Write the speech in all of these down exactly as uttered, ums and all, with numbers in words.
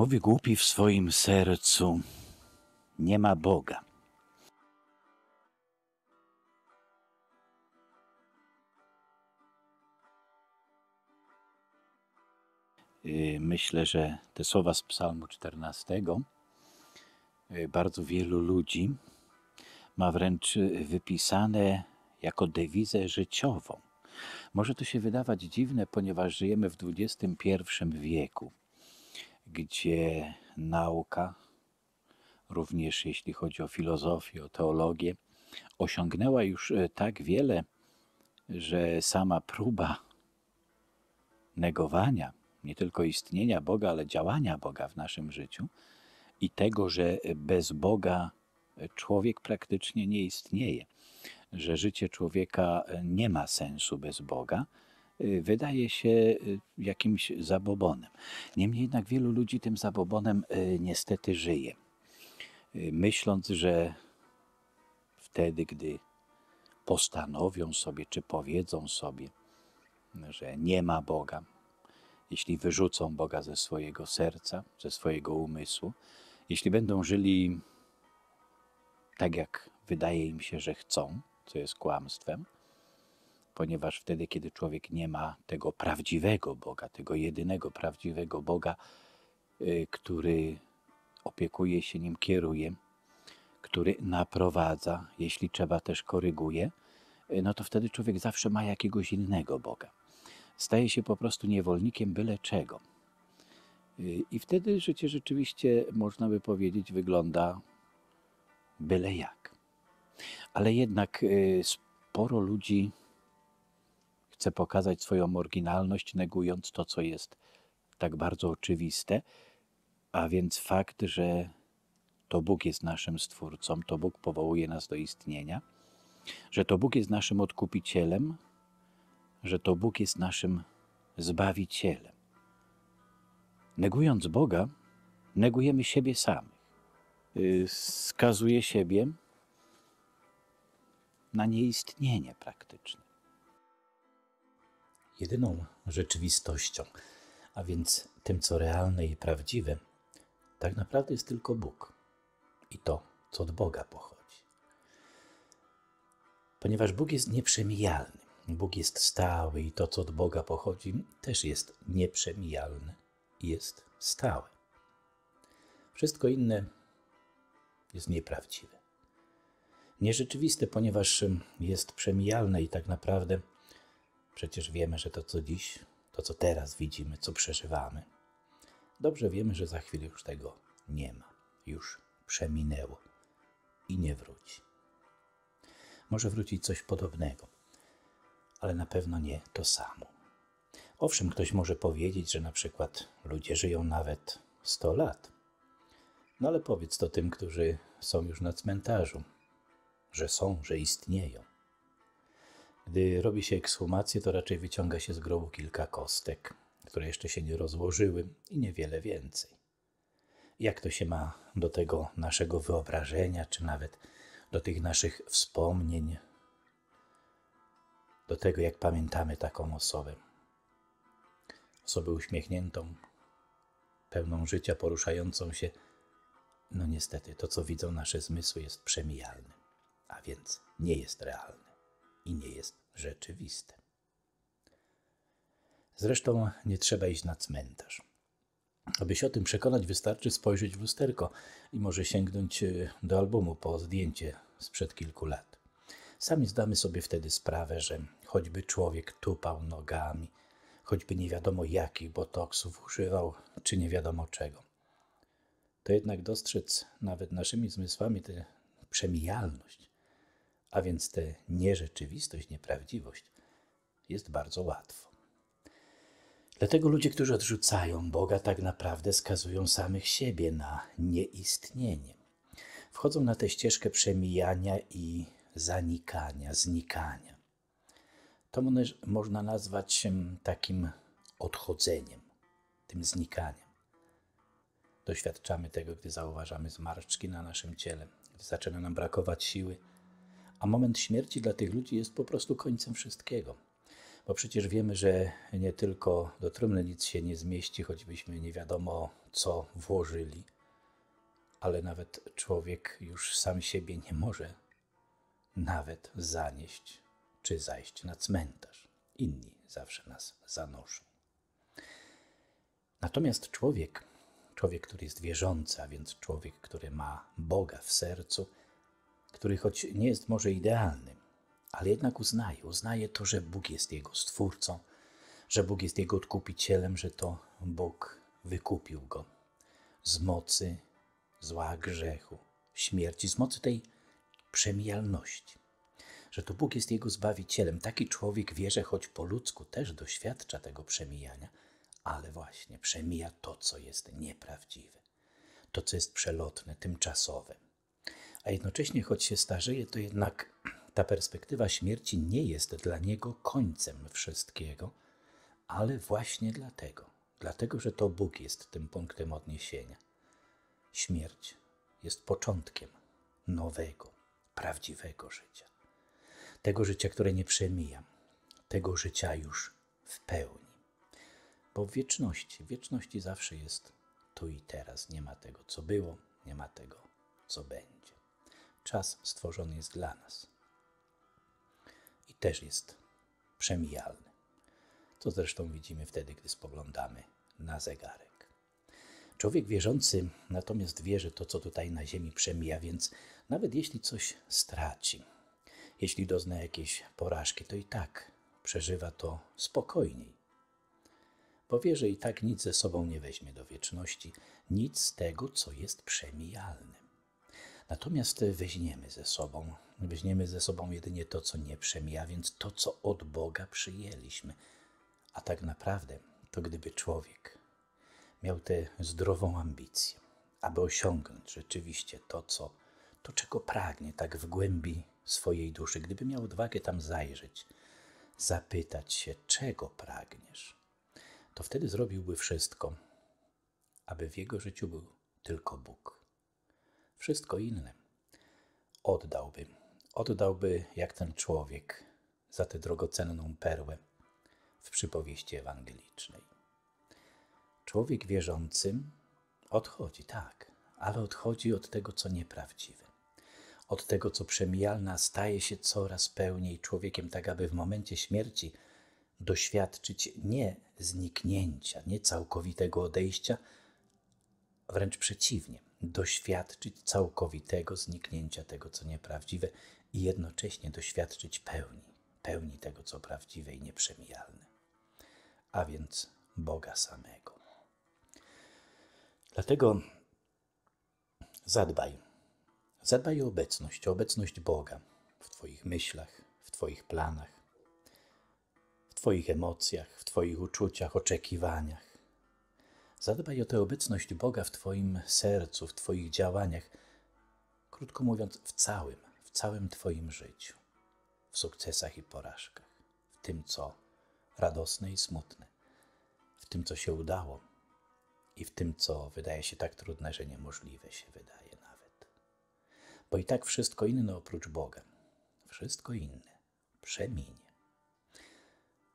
Mówi głupi w swoim sercu, nie ma Boga. Myślę, że te słowa z Psalmu czternastego bardzo wielu ludzi ma wręcz wypisane jako dewizę życiową. Może to się wydawać dziwne, ponieważ żyjemy w dwudziestym pierwszym wieku, gdzie nauka, również jeśli chodzi o filozofię, o teologię, osiągnęła już tak wiele, że sama próba negowania, nie tylko istnienia Boga, ale działania Boga w naszym życiu i tego, że bez Boga człowiek praktycznie nie istnieje, że życie człowieka nie ma sensu bez Boga, wydaje się jakimś zabobonem. Niemniej jednak wielu ludzi tym zabobonem niestety żyje, myśląc, że wtedy, gdy postanowią sobie, czy powiedzą sobie, że nie ma Boga, jeśli wyrzucą Boga ze swojego serca, ze swojego umysłu, jeśli będą żyli tak, jak wydaje im się, że chcą, co jest kłamstwem, ponieważ wtedy, kiedy człowiek nie ma tego prawdziwego Boga, tego jedynego prawdziwego Boga, który opiekuje się nim, kieruje, który naprowadza, jeśli trzeba też koryguje, no to wtedy człowiek zawsze ma jakiegoś innego Boga. Staje się po prostu niewolnikiem byle czego. I wtedy życie rzeczywiście, można by powiedzieć, wygląda byle jak. Ale jednak sporo ludzi chce pokazać swoją oryginalność, negując to, co jest tak bardzo oczywiste, a więc fakt, że to Bóg jest naszym Stwórcą, to Bóg powołuje nas do istnienia, że to Bóg jest naszym Odkupicielem, że to Bóg jest naszym Zbawicielem. Negując Boga, negujemy siebie samych. Skazuje siebie na nieistnienie praktyczne. Jedyną rzeczywistością, a więc tym, co realne i prawdziwe, tak naprawdę jest tylko Bóg i to, co od Boga pochodzi. Ponieważ Bóg jest nieprzemijalny, Bóg jest stały i to, co od Boga pochodzi, też jest nieprzemijalne i jest stałe. Wszystko inne jest nieprawdziwe. Nierzeczywiste, ponieważ jest przemijalne i tak naprawdę przecież wiemy, że to, co dziś, to, co teraz widzimy, co przeżywamy, dobrze wiemy, że za chwilę już tego nie ma. Już przeminęło i nie wróci. Może wrócić coś podobnego, ale na pewno nie to samo. Owszem, ktoś może powiedzieć, że na przykład ludzie żyją nawet sto lat. No ale powiedz to tym, którzy są już na cmentarzu, że są, że istnieją. Gdy robi się ekshumację, to raczej wyciąga się z grobu kilka kostek, które jeszcze się nie rozłożyły i niewiele więcej. Jak to się ma do tego naszego wyobrażenia, czy nawet do tych naszych wspomnień, do tego, jak pamiętamy taką osobę. Osobę uśmiechniętą, pełną życia, poruszającą się. No niestety, to, co widzą nasze zmysły, jest przemijalne, a więc nie jest realne i nie jest rzeczywiste. Zresztą nie trzeba iść na cmentarz. Aby się o tym przekonać, wystarczy spojrzeć w lusterko i może sięgnąć do albumu po zdjęcie sprzed kilku lat. Sami zdamy sobie wtedy sprawę, że choćby człowiek tupał nogami, choćby nie wiadomo jakich botoksów używał, czy nie wiadomo czego. To jednak dostrzec nawet naszymi zmysłami tę przemijalność, a więc tę nierzeczywistość, nieprawdziwość, jest bardzo łatwo. Dlatego ludzie, którzy odrzucają Boga, tak naprawdę skazują samych siebie na nieistnienie. Wchodzą na tę ścieżkę przemijania i zanikania, znikania. To można nazwać takim odchodzeniem, tym znikaniem. Doświadczamy tego, gdy zauważamy zmarszczki na naszym ciele, gdy zaczyna nam brakować siły, a moment śmierci dla tych ludzi jest po prostu końcem wszystkiego. Bo przecież wiemy, że nie tylko do trumny nic się nie zmieści, choćbyśmy nie wiadomo co włożyli, ale nawet człowiek już sam siebie nie może nawet zanieść czy zajść na cmentarz. Inni zawsze nas zanoszą. Natomiast człowiek, człowiek, który jest wierzący, a więc człowiek, który ma Boga w sercu, który choć nie jest może idealnym, ale jednak uznaje, uznaje to, że Bóg jest jego stwórcą, że Bóg jest jego odkupicielem, że to Bóg wykupił go z mocy zła, grzechu, śmierci, z mocy tej przemijalności, że to Bóg jest jego zbawicielem. Taki człowiek wie, że choć po ludzku też doświadcza tego przemijania, ale właśnie przemija to, co jest nieprawdziwe, to, co jest przelotne, tymczasowe. A jednocześnie, choć się starzeje, to jednak ta perspektywa śmierci nie jest dla niego końcem wszystkiego, ale właśnie dlatego, dlatego, że to Bóg jest tym punktem odniesienia. Śmierć jest początkiem nowego, prawdziwego życia. Tego życia, które nie przemija, tego życia już w pełni. Bo w wieczności, w wieczności zawsze jest tu i teraz. Nie ma tego, co było, nie ma tego, co będzie. Czas stworzony jest dla nas i też jest przemijalny. To zresztą widzimy wtedy, gdy spoglądamy na zegarek. Człowiek wierzący natomiast wie, że to, co tutaj na ziemi, przemija, więc nawet jeśli coś straci, jeśli dozna jakiejś porażki, to i tak przeżywa to spokojniej. Bo wie, że i tak nic ze sobą nie weźmie do wieczności, nic z tego, co jest przemijalnym. Natomiast weźmiemy ze sobą, weźmiemy ze sobą jedynie to, co nie przemija, więc to, co od Boga przyjęliśmy. A tak naprawdę, to gdyby człowiek miał tę zdrową ambicję, aby osiągnąć rzeczywiście to, co, to czego pragnie tak w głębi swojej duszy, gdyby miał odwagę tam zajrzeć, zapytać się, czego pragniesz, to wtedy zrobiłby wszystko, aby w jego życiu był tylko Bóg. Wszystko inne oddałby, oddałby jak ten człowiek za tę drogocenną perłę w przypowieści ewangelicznej. Człowiek wierzący odchodzi, tak, ale odchodzi od tego, co nieprawdziwe, od tego, co przemijalne, staje się coraz pełniej człowiekiem, tak aby w momencie śmierci doświadczyć nie zniknięcia, nie całkowitego odejścia, wręcz przeciwnie, doświadczyć całkowitego zniknięcia tego, co nieprawdziwe i jednocześnie doświadczyć pełni, pełni tego, co prawdziwe i nieprzemijalne, a więc Boga samego. Dlatego zadbaj, zadbaj o obecność, o obecność Boga w twoich myślach, w twoich planach, w twoich emocjach, w twoich uczuciach, oczekiwaniach. Zadbaj o tę obecność Boga w twoim sercu, w twoich działaniach, krótko mówiąc, w całym, w całym twoim życiu, w sukcesach i porażkach, w tym, co radosne i smutne, w tym, co się udało i w tym, co wydaje się tak trudne, że niemożliwe się wydaje nawet. Bo i tak wszystko inne oprócz Boga, wszystko inne przeminie.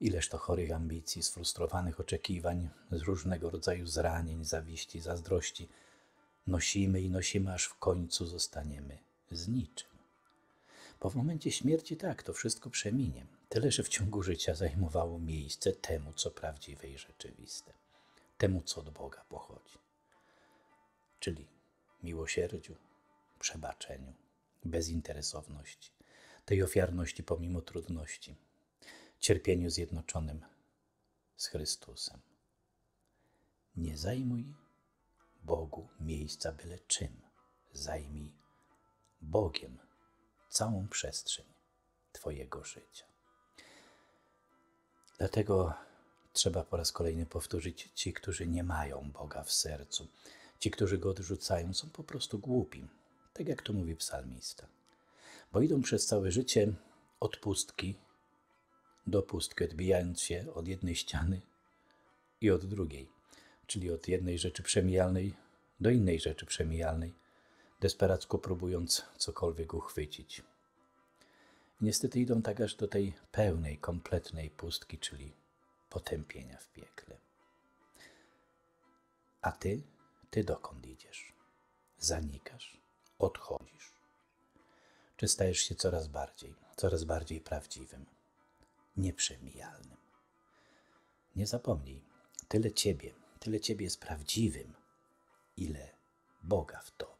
Ileż to chorych ambicji, sfrustrowanych oczekiwań, z różnego rodzaju zranień, zawiści, zazdrości nosimy i nosimy, aż w końcu zostaniemy z niczym. Bo w momencie śmierci tak, to wszystko przeminie, tyle że w ciągu życia zajmowało miejsce temu, co prawdziwe i rzeczywiste, temu, co od Boga pochodzi. Czyli miłosierdziu, przebaczeniu, bezinteresowności, tej ofiarności pomimo trudności, cierpieniu zjednoczonym z Chrystusem. Nie zajmuj Bogu miejsca byle czym. Zajmij Bogiem całą przestrzeń twojego życia. Dlatego trzeba po raz kolejny powtórzyć, ci, którzy nie mają Boga w sercu, ci, którzy go odrzucają, są po prostu głupi, tak jak to mówi psalmista. Bo idą przez całe życie od pustki do pustki, odbijając się od jednej ściany i od drugiej, czyli od jednej rzeczy przemijalnej do innej rzeczy przemijalnej, desperacko próbując cokolwiek uchwycić. Niestety idą tak aż do tej pełnej, kompletnej pustki, czyli potępienia w piekle. A ty ty dokąd idziesz? Zanikasz, odchodzisz. Czy stajesz się coraz bardziej, coraz bardziej prawdziwym, nieprzemijalnym? Nie zapomnij, tyle ciebie, tyle ciebie jest prawdziwym, ile Boga w to.